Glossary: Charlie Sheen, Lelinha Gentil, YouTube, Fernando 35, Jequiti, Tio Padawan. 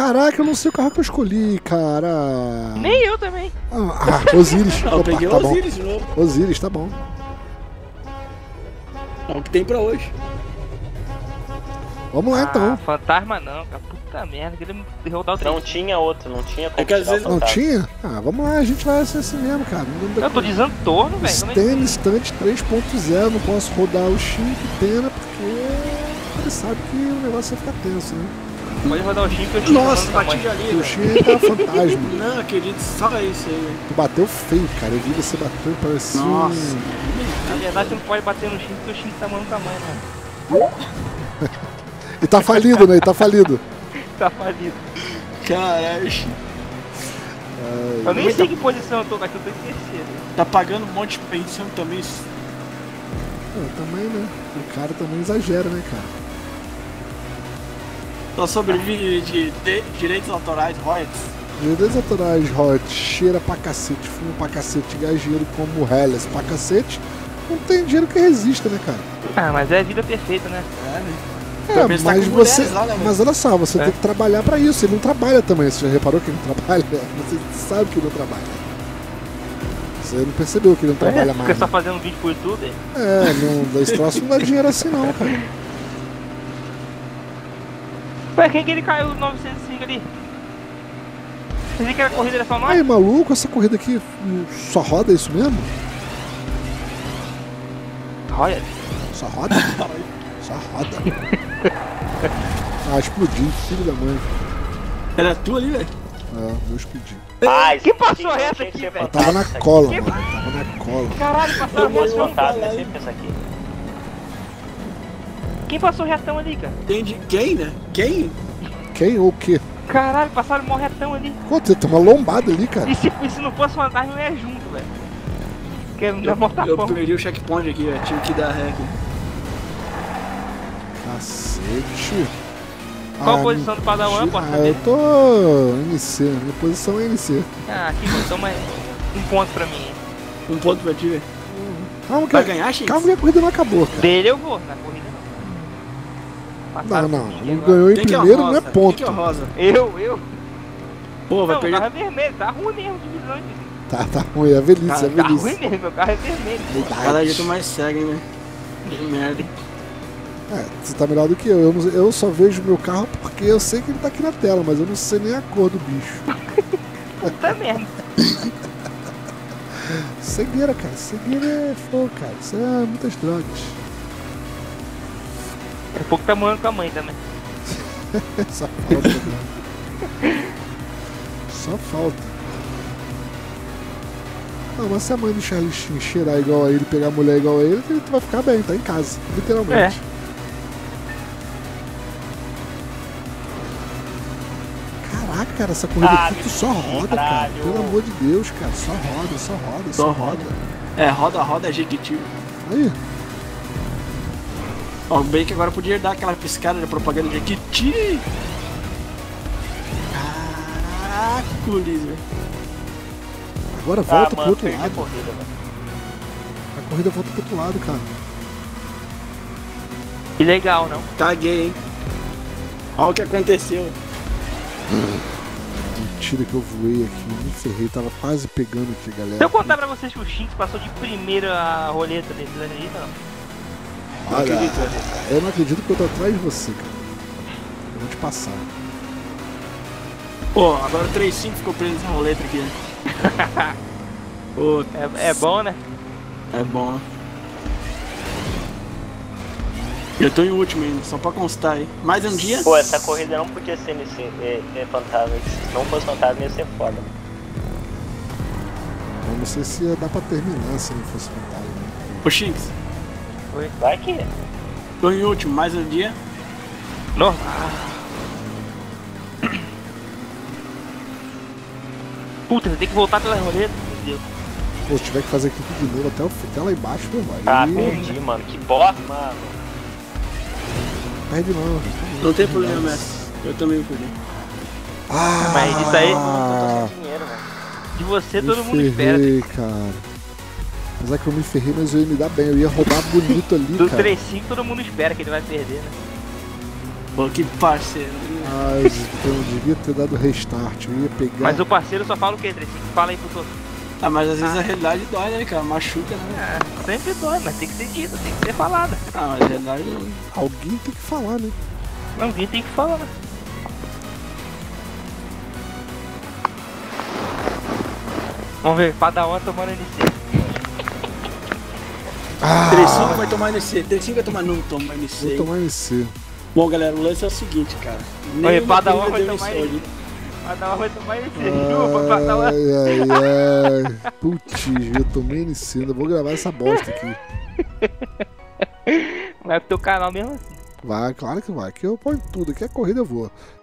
Caraca, eu não sei o carro que eu escolhi, cara. Nem eu também. Ah, Osiris. Não, opa, eu peguei tá Osiris bom. De novo. Osiris, tá bom. É o que tem pra hoje. Vamos lá então. Fantasma não, cara. Puta merda, queria derrotar o trem. Não tinha outro, não tinha como. É que às vezes não tinha? Ah, vamos lá, a gente vai ser assim mesmo, cara. Não, eu tô dizendo torno, velho. Stena Instant 3.0, não posso rodar o chip pena, porque ele sabe que o negócio vai ficar tenso, né? Pode rodar o chip, eu te nossa, bati de ali. O chip tá fantasma. Não, acredito, só isso aí. Tu bateu feio, cara. Eu vi você bateu, parece. Nossa. Na verdade, você não pode bater no chip, porque o chip tá mano tamanho, mano. E tá falido, né? E tá falido. Tá falido. Caralho. Eu nem sei que posição eu tô, mas eu tô em terceiro. Tá pagando um monte de pensão também. Também, né? O cara também exagera, né, cara? Só sobrevive de direitos autorais, royalties. Direitos autorais, royalties. Cheira pra cacete, fuma pra cacete, gageiro como Hellas pra cacete. Não tem dinheiro que resista, né, cara? Ah, mas é a vida perfeita, né? É, né? É, mas você, lá, né, mas olha só, você tem que trabalhar pra isso, ele não trabalha também, você já reparou que ele não trabalha? Você sabe que ele não trabalha. Você não percebeu que ele não trabalha mais. Fica só fazendo vídeo pro YouTube? É, não, esse troço não dá dinheiro assim não, cara. Ué, quem que ele caiu 905 ali? Você viu que a corrida era só nós? Ai, maluco, essa corrida aqui só roda isso mesmo? Roda? Só roda? Só roda. Ah, explodiu, filho da mãe. Era tu ali, velho? É, eu explodi. Ai, quem passou reto aqui, velho? Tava na cola, mano. Tava na cola. Caralho, passaram reto montado, né? Sempre essa aqui. Quem passou retão ali, cara? Entendi. Quem, né? Quem? Quem ou o quê? Caralho, passaram mó retão ali. Pô, você tem uma lombada ali, cara. E se não fosse fantasma, não é junto, velho. Porque não dá morta fome. Eu perdi o checkpoint aqui, velho. Tive que dar ré aqui. Cacete. Qual a posição do Padawan? Eu tô NC, minha posição é NC. Ah, que posição, mas um ponto pra mim. Um ponto pra ti, velho? Calma que vai ganhar, X? Calma que a corrida não acabou, cara. Dele eu vou, na corrida não. Passaram não, ele ganhou em primeiro, não é ponto. Que é rosa? Eu? Pô, vai pegar... Não, o carro é vermelho, tá ruim mesmo, divisão de... Tá ruim, é velhice, é velhice. Tá ruim mesmo, meu carro é vermelho. Cada dia tu mais cego, hein, velho. Que merda, hein. É, você tá melhor do que eu. Eu só vejo meu carro porque eu sei que ele tá aqui na tela, mas eu não sei nem a cor do bicho. Puta merda. Cegueira, cara. Cegueira é fogo, cara. Isso é muitas drogas. É pouco tá morando com a mãe também. Só falta, cara. Só falta. Não, mas se a mãe do Charlie Sheen cheirar igual a ele, pegar a mulher igual a ele, ele vai ficar bem, tá em casa, literalmente. É. Cara, essa corrida aqui tu só roda, cara. Pelo amor de Deus, cara. Só roda. É, roda é Jequitiba. Aí. Ó, bem que agora podia dar aquela piscada de propaganda de Jequiti. Caraca, velho. Agora volta pro outro lado. A corrida volta pro outro lado, cara. Que legal, não? Caguei, hein? Olha o que aconteceu. Mentira que eu voei aqui, me ferrei, tava quase pegando aqui, galera. Se eu contar pra vocês que o Shinx passou de primeira a roleta dele, vocês acreditam? Não acredito, eu não acredito que eu tô atrás de você, cara. Eu vou te passar. Pô, agora o 35 ficou preso na roleta aqui. Pô, é bom, né? É bom. Eu tô em último ainda, só pra constar aí. Mais um dia? Pô, essa corrida não podia ser fantasma. Se não fosse fantasma, ia ser foda. Eu não sei se ia dar pra terminar se não fosse fantasma. Ô, Shinx. Oi? Vai que é. Tô em último, mais um dia? Normal. Puta, você tem que voltar pela roleta, meu Deus. Pô, se tiver que fazer aqui tudo de novo até lá embaixo, meu velho. Ah, perdi, mano. Que bosta, mano. Perde não. Não tem problema, mestre. Eu também perdi. Ah, mas isso aí, eu tô sem dinheiro, velho. De você todo mundo espera. Eu cara. Apesar que eu me ferrei, mas eu ia me dar bem. Eu ia roubar bonito ali, cara. Do 3-5 todo mundo espera que ele vai perder, né? Pô, que parceiro. Rapaz, eu devia ter dado restart, eu ia pegar. Mas o parceiro só fala o quê, Três? Fala aí pro outro. Ah, mas às vezes a realidade dói, né, cara? Machuca, né? É, sempre dói, mas tem que ser dita, tem que ser falada. Ah, mas a realidade... Alguém tem que falar, né? Alguém tem que falar, né? Vamos ver, Padawan tomando NC. Ah. 35 vai tomar NC, 35 vai tomar, não toma NC. Vou tomar NC. Bom, galera, o lance é o seguinte, cara. Oi, Padawan vai tomar NC. Padawan vai tomar NC. Ai, ai, ai. Putz, eu tomei NC, ainda vou gravar essa bosta aqui. Vai pro teu canal mesmo assim? Vai, claro que vai. Aqui eu ponho tudo, aqui é corrida eu vou.